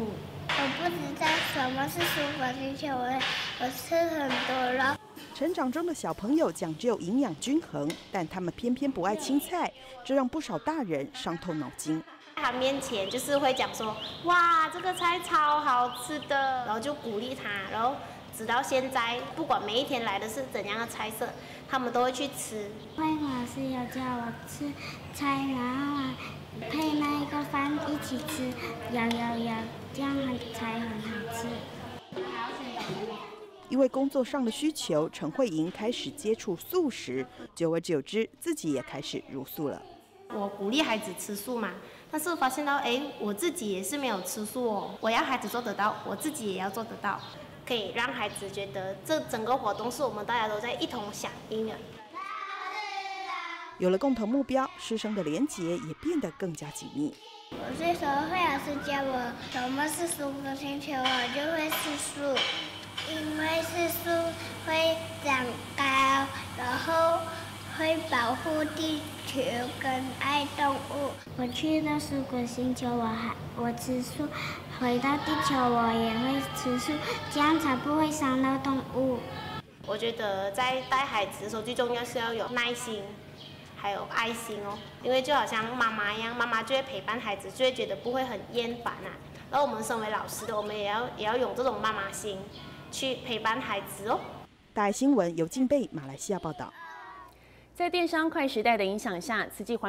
我不知道什么是书本需求，我吃很多肉。成长中的小朋友讲究营养均衡，但他们偏偏不爱青菜，这让不少大人伤透脑筋。 他面前就是会讲说，哇，这个菜超好吃的，然后就鼓励他，然后直到现在，不管每一天来的是怎样的菜色，他们都会去吃。外公老师有教我吃菜，然后配那个饭一起吃，有，这样才很好吃。因为工作上的需求，陈慧莹开始接触素食，久而久之，自己也开始茹素了。 我鼓励孩子吃素嘛，但是发现到，我自己也是没有吃素哦。我要孩子做得到，我自己也要做得到，可以让孩子觉得这整个活动是我们大家都在一同响应的。有了共同目标，师生的连结也变得更加紧密。我最熟会老师教我什么是15个星期，我就会吃素，因为吃素会长高，然后会保护地球。 跟爱动物。我去到15个星球，我吃素；回到地球，我也会吃素，这样才不会伤到动物。我觉得在带孩子的时候，最重要是要有耐心，还有爱心哦。因为就好像妈妈一样，妈妈就会陪伴孩子，就会觉得不会很厌烦啊。而我们身为老师的，我们也要用这种妈妈心去陪伴孩子哦。大爱新闻尤敬贝马来西亚报道。在电商快时代的影响下，慈济环。